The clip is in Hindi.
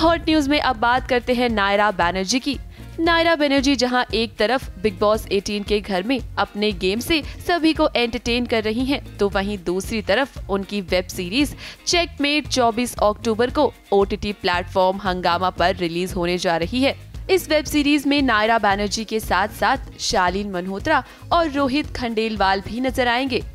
हॉट न्यूज में अब बात करते हैं नायरा बनर्जी की। नायरा बनर्जी जहां एक तरफ बिग बॉस 18 के घर में अपने गेम से सभी को एंटरटेन कर रही हैं, तो वहीं दूसरी तरफ उनकी वेब सीरीज चेकमेट 24 अक्टूबर को ओटीटी प्लेटफॉर्म हंगामा पर रिलीज होने जा रही है। इस वेब सीरीज में नायरा बनर्जी के साथ साथ शालीन मल्होत्रा और रोहित खंडेलवाल भी नजर आएंगे।